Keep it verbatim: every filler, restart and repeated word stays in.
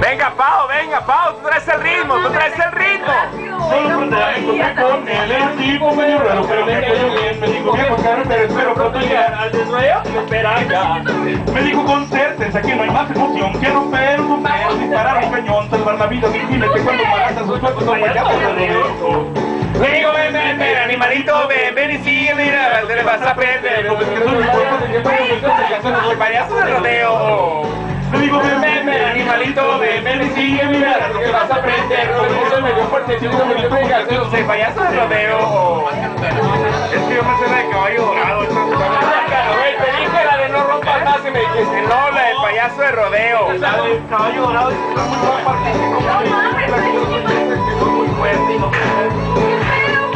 Venga, Pau, venga, Pau, tú traes el ritmo, tú traes el ritmo. Solo pronto me encontré con él, era un tipo medio raro, pero me cayó bien. Me dijo que por carro, pero espero pronto llegar al desmayo y esperar ya. Me dijo con certeza que no hay más emoción que romper un bombero, disparar un cañón, salvar la vida de un jinete cuando matas sus cuerpos son guayados de loco. Le digo, ven, ven, ven, animalito, ven, ven y sigue, mira, te le vas a perder. Como es que son los cuerpos de tiempo y momento se casan los payasos de rodeo. Le digo, ven, ven, ven, animalito, ven, ven y sigue, mira, te vas a perder. Como es que se me dio fuertecito, como yo te casan los payasos de rodeo. Es que yo me hace la de Caballo Dorado. Te dije la de no rompas más y me dijiste, no, la del payaso de rodeo. La del Caballo Dorado es una muy buena parte. No mames, es que son muy fuertes. Pero